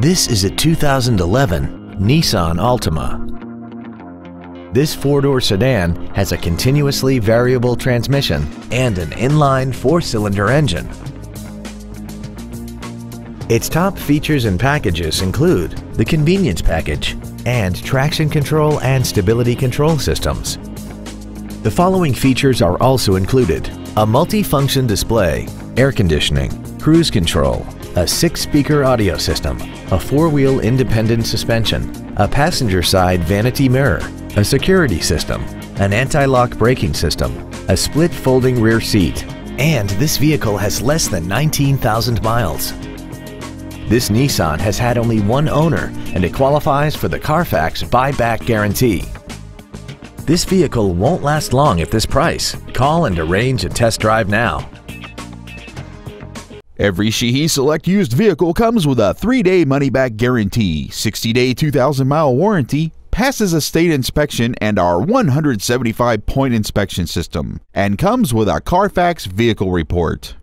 This is a 2011 Nissan Altima. This four-door sedan has a continuously variable transmission and an inline four-cylinder engine. Its top features and packages include the convenience package and traction control and stability control systems. The following features are also included: a multi-function display, air conditioning, cruise control, a 6-speaker audio system, a 4-wheel independent suspension, a passenger side vanity mirror, a security system, an anti-lock braking system, a split folding rear seat, and this vehicle has less than 19,000 miles. This Nissan has had only one owner and it qualifies for the Carfax buyback guarantee. This vehicle won't last long at this price. Call and arrange a test drive now. Every Sheehy Select used vehicle comes with a 3-day money-back guarantee, 60-day 2,000-mile warranty, passes a state inspection and our 175-point inspection system, and comes with a Carfax vehicle report.